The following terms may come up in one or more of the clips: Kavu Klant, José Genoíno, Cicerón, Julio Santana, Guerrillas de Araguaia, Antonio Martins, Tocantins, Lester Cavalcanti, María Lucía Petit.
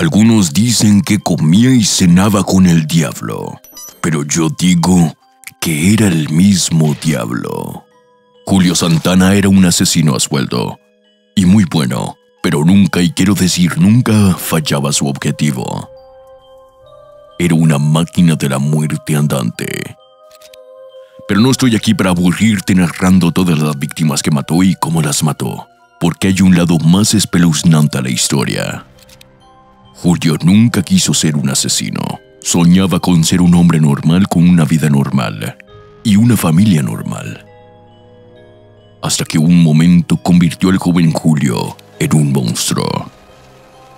Algunos dicen que comía y cenaba con el diablo, pero yo digo que era el mismo diablo. Julio Santana era un asesino a sueldo, y muy bueno, pero nunca, y quiero decir nunca, fallaba su objetivo. Era una máquina de la muerte andante. Pero no estoy aquí para aburrirte narrando todas las víctimas que mató y cómo las mató, porque hay un lado más espeluznante a la historia. Julio nunca quiso ser un asesino. Soñaba con ser un hombre normal con una vida normal y una familia normal. Hasta que un momento convirtió al joven Julio en un monstruo.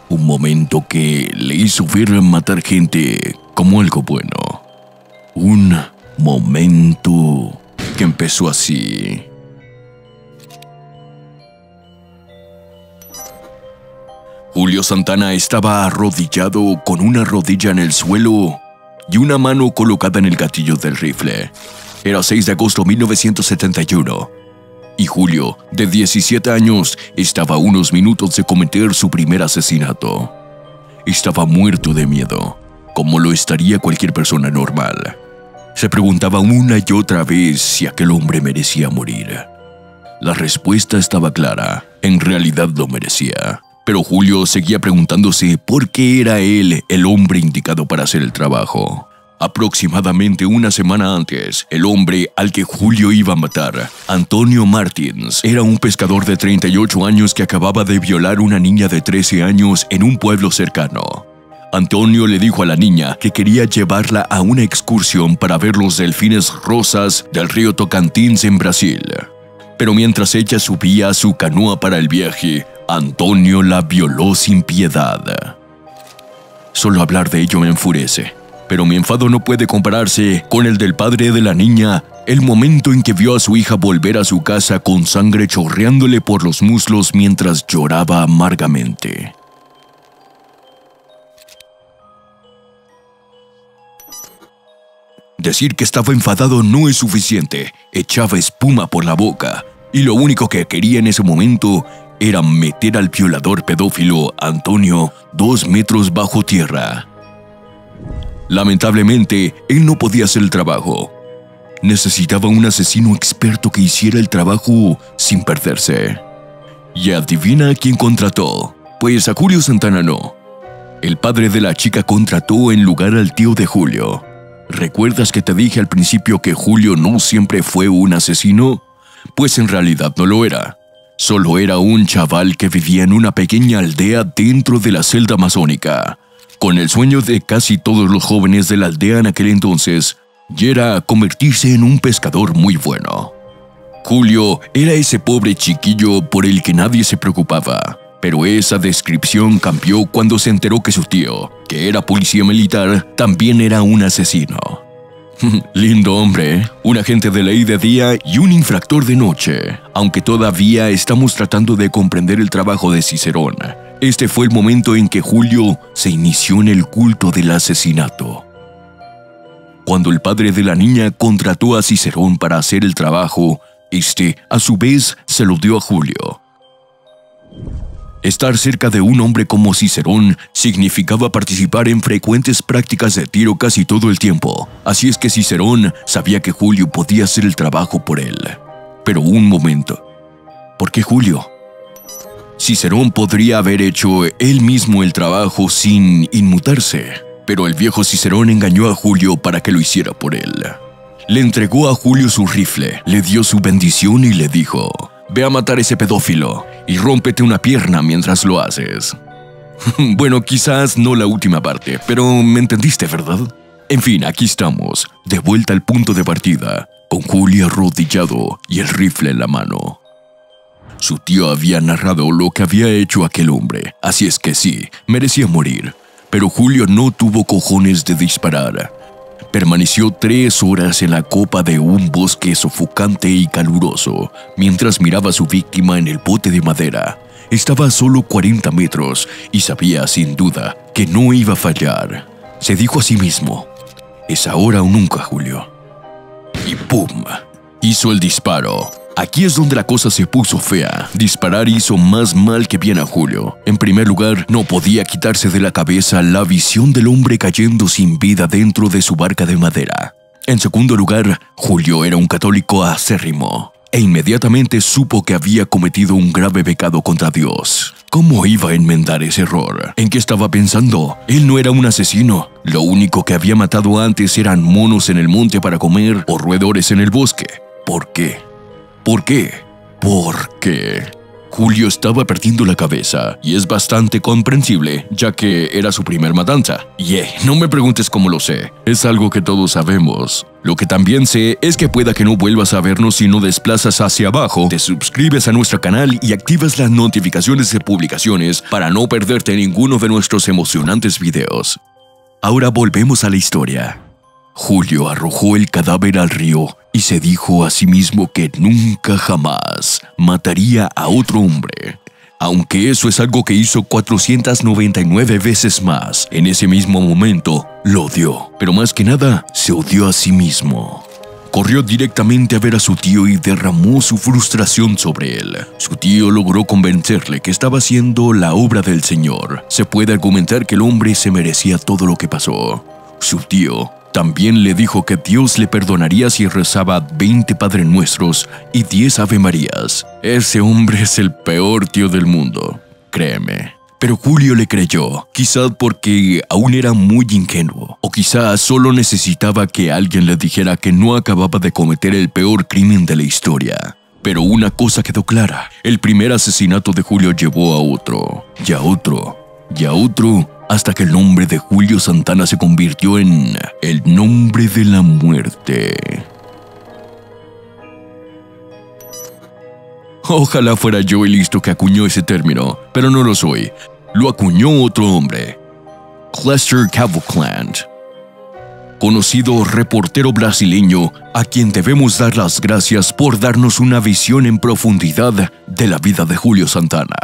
Un momento que le hizo ver matar gente como algo bueno. Un momento que empezó así. Julio Santana estaba arrodillado con una rodilla en el suelo y una mano colocada en el gatillo del rifle. Era 6 de agosto de 1971 y Julio, de 17 años, estaba a unos minutos de cometer su primer asesinato. Estaba muerto de miedo, como lo estaría cualquier persona normal. Se preguntaba una y otra vez si aquel hombre merecía morir. La respuesta estaba clara, en realidad lo merecía. Pero Julio seguía preguntándose por qué era él el hombre indicado para hacer el trabajo. Aproximadamente una semana antes, el hombre al que Julio iba a matar, Antonio Martins, era un pescador de 38 años que acababa de violar una niña de 13 años en un pueblo cercano. Antonio le dijo a la niña que quería llevarla a una excursión para ver los delfines rosas del río Tocantins en Brasil. Pero mientras ella subía a su canoa para el viaje, Antonio la violó sin piedad. Solo hablar de ello me enfurece, pero mi enfado no puede compararse con el del padre de la niña el momento en que vio a su hija volver a su casa con sangre chorreándole por los muslos mientras lloraba amargamente. Decir que estaba enfadado no es suficiente, echaba espuma por la boca, y lo único que quería en ese momento era meter al violador pedófilo Antonio 2 metros bajo tierra. Lamentablemente, él no podía hacer el trabajo. Necesitaba un asesino experto que hiciera el trabajo sin perderse. Y adivina a quién contrató. Pues a Julio Santana no. El padre de la chica contrató en lugar al tío de Julio. ¿Recuerdas que te dije al principio que Julio no siempre fue un asesino? Pues en realidad no lo era. Solo era un chaval que vivía en una pequeña aldea dentro de la selva amazónica, con el sueño de casi todos los jóvenes de la aldea en aquel entonces, y era convertirse en un pescador muy bueno. Julio era ese pobre chiquillo por el que nadie se preocupaba, pero esa descripción cambió cuando se enteró que su tío, que era policía militar, también era un asesino. Lindo hombre, un agente de ley de día y un infractor de noche. Aunque todavía estamos tratando de comprender el trabajo de Cicerón, este fue el momento en que Julio se inició en el culto del asesinato. Cuando el padre de la niña contrató a Cicerón para hacer el trabajo, este, a su vez, se lo dio a Julio. Estar cerca de un hombre como Cicerón significaba participar en frecuentes prácticas de tiro casi todo el tiempo, así es que Cicerón sabía que Julio podía hacer el trabajo por él. Pero un momento, ¿por qué Julio? Cicerón podría haber hecho él mismo el trabajo sin inmutarse, pero el viejo Cicerón engañó a Julio para que lo hiciera por él. Le entregó a Julio su rifle, le dio su bendición y le dijo: ve a matar a ese pedófilo y rómpete una pierna mientras lo haces. Bueno, quizás no la última parte, pero me entendiste, ¿verdad? En fin, aquí estamos, de vuelta al punto de partida, con Julio arrodillado y el rifle en la mano. Su tío había narrado lo que había hecho aquel hombre, así es que sí, merecía morir. Pero Julio no tuvo cojones de disparar. Permaneció 3 horas en la copa de un bosque sofocante y caluroso, mientras miraba a su víctima en el bote de madera. Estaba a solo 40 metros y sabía, sin duda, que no iba a fallar. Se dijo a sí mismo: es ahora o nunca, Julio. Y ¡pum! Hizo el disparo. Aquí es donde la cosa se puso fea. Disparar hizo más mal que bien a Julio. En primer lugar, no podía quitarse de la cabeza la visión del hombre cayendo sin vida dentro de su barca de madera. En segundo lugar, Julio era un católico acérrimo, e inmediatamente supo que había cometido un grave pecado contra Dios. ¿Cómo iba a enmendar ese error? ¿En qué estaba pensando? Él no era un asesino. Lo único que había matado antes eran monos en el monte para comer o roedores en el bosque. ¿Por qué? ¿Por qué? ¿Por qué? Julio estaba perdiendo la cabeza, y es bastante comprensible, ya que era su primer matanza. No me preguntes cómo lo sé, es algo que todos sabemos. Lo que también sé es que pueda que no vuelvas a vernos si no desplazas hacia abajo, te suscribes a nuestro canal y activas las notificaciones de publicaciones para no perderte ninguno de nuestros emocionantes videos. Ahora volvemos a la historia. Julio arrojó el cadáver al río y se dijo a sí mismo que nunca jamás mataría a otro hombre, aunque eso es algo que hizo 499 veces más. En ese mismo momento lo odió, pero más que nada se odió a sí mismo. Corrió directamente a ver a su tío y derramó su frustración sobre él. Su tío logró convencerle que estaba haciendo la obra del Señor. Se puede argumentar que el hombre se merecía todo lo que pasó. Su tío también le dijo que Dios le perdonaría si rezaba 20 Padre Nuestros y 10 Ave Marías. Ese hombre es el peor tío del mundo, créeme. Pero Julio le creyó, quizás porque aún era muy ingenuo, o quizás solo necesitaba que alguien le dijera que no acababa de cometer el peor crimen de la historia. Pero una cosa quedó clara: el primer asesinato de Julio llevó a otro, y a otro, y a otro, hasta que el nombre de Julio Santana se convirtió en el nombre de la muerte. Ojalá fuera yo el listo que acuñó ese término, pero no lo soy. Lo acuñó otro hombre, Lester Cavalcanti, conocido reportero brasileño a quien debemos dar las gracias por darnos una visión en profundidad de la vida de Julio Santana.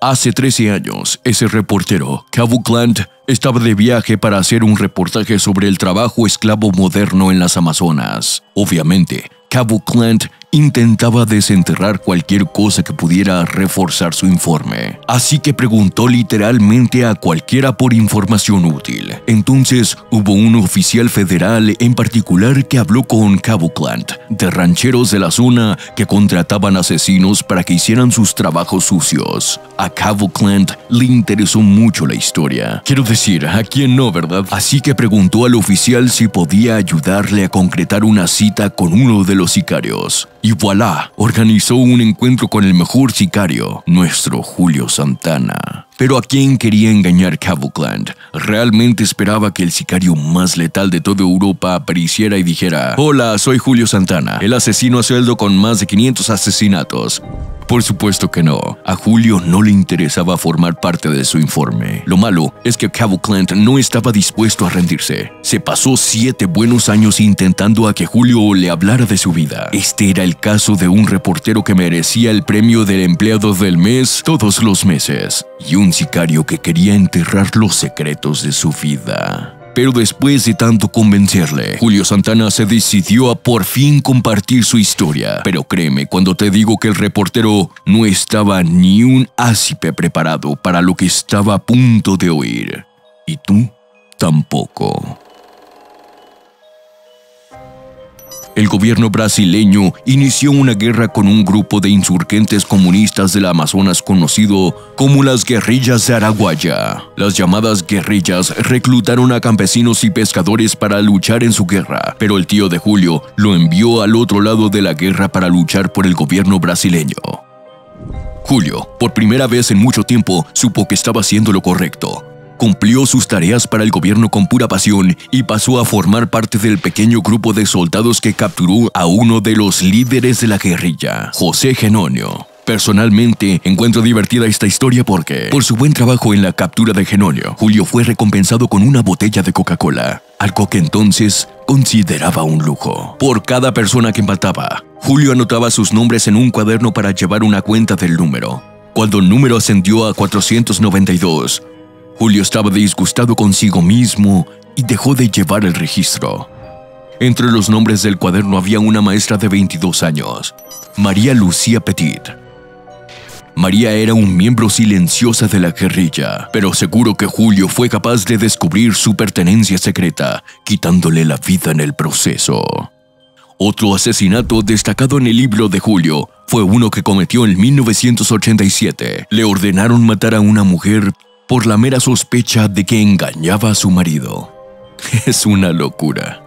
Hace 13 años, ese reportero, Kavu Klant, estaba de viaje para hacer un reportaje sobre el trabajo esclavo moderno en las Amazonas. Obviamente, Kavu Klant intentaba desenterrar cualquier cosa que pudiera reforzar su informe, así que preguntó literalmente a cualquiera por información útil. Entonces, hubo un oficial federal en particular que habló con Kavu Klant, de rancheros de la zona que contrataban asesinos para que hicieran sus trabajos sucios. A Kavu Klant le interesó mucho la historia. Quiero decir, ¿a quién no, verdad? Así que preguntó al oficial si podía ayudarle a concretar una cita con uno de los sicarios. Y voilà, organizó un encuentro con el mejor sicario, nuestro Julio Santana. Pero ¿a quién quería engañar Kavu Klant? Realmente esperaba que el sicario más letal de toda Europa apareciera y dijera: «Hola, soy Julio Santana, el asesino a sueldo con más de 500 asesinatos». Por supuesto que no. A Julio no le interesaba formar parte de su informe. Lo malo es que Kavu Klant no estaba dispuesto a rendirse. Se pasó 7 buenos años intentando a que Julio le hablara de su vida. Este era el caso de un reportero que merecía el premio del empleado del mes todos los meses, y un sicario que quería enterrar los secretos de su vida. Pero después de tanto convencerle, Julio Santana se decidió a por fin compartir su historia. Pero créeme cuando te digo que el reportero no estaba ni un ápice preparado para lo que estaba a punto de oír. Y tú tampoco. El gobierno brasileño inició una guerra con un grupo de insurgentes comunistas del Amazonas conocido como las Guerrillas de Araguaia. Las llamadas guerrillas reclutaron a campesinos y pescadores para luchar en su guerra, pero el tío de Julio lo envió al otro lado de la guerra para luchar por el gobierno brasileño. Julio, por primera vez en mucho tiempo, supo que estaba haciendo lo correcto. Cumplió sus tareas para el gobierno con pura pasión y pasó a formar parte del pequeño grupo de soldados que capturó a uno de los líderes de la guerrilla, José Genoíno. Personalmente, encuentro divertida esta historia porque, por su buen trabajo en la captura de Genoíno, Julio fue recompensado con una botella de Coca-Cola, algo que entonces consideraba un lujo. Por cada persona que mataba, Julio anotaba sus nombres en un cuaderno para llevar una cuenta del número. Cuando el número ascendió a 492, Julio estaba disgustado consigo mismo y dejó de llevar el registro. Entre los nombres del cuaderno había una maestra de 22 años, María Lucía Petit. María era un miembro silenciosa de la guerrilla, pero seguro que Julio fue capaz de descubrir su pertenencia secreta, quitándole la vida en el proceso. Otro asesinato destacado en el libro de Julio fue uno que cometió en 1987. Le ordenaron matar a una mujer por la mera sospecha de que engañaba a su marido. Es una locura.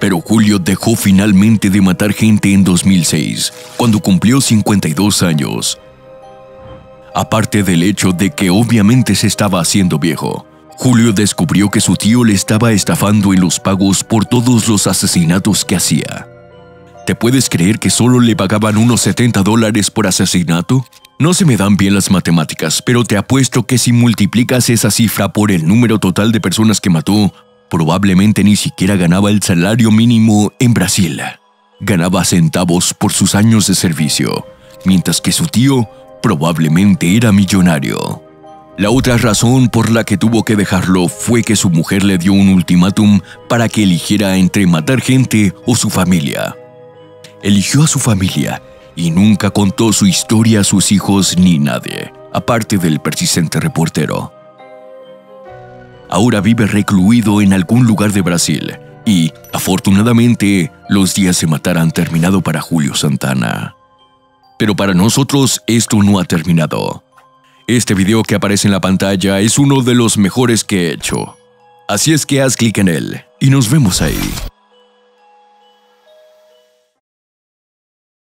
Pero Julio dejó finalmente de matar gente en 2006, cuando cumplió 52 años. Aparte del hecho de que obviamente se estaba haciendo viejo, Julio descubrió que su tío le estaba estafando en los pagos por todos los asesinatos que hacía. ¿Te puedes creer que solo le pagaban unos $70 por asesinato? No se me dan bien las matemáticas, pero te apuesto que si multiplicas esa cifra por el número total de personas que mató, probablemente ni siquiera ganaba el salario mínimo en Brasil. Ganaba centavos por sus años de servicio, mientras que su tío probablemente era millonario. La otra razón por la que tuvo que dejarlo fue que su mujer le dio un ultimátum para que eligiera entre matar gente o su familia. Eligió a su familia y nunca contó su historia a sus hijos ni nadie, aparte del persistente reportero. Ahora vive recluido en algún lugar de Brasil y, afortunadamente, los días de matar han terminado para Julio Santana. Pero para nosotros esto no ha terminado. Este video que aparece en la pantalla es uno de los mejores que he hecho. Así es que haz clic en él y nos vemos ahí.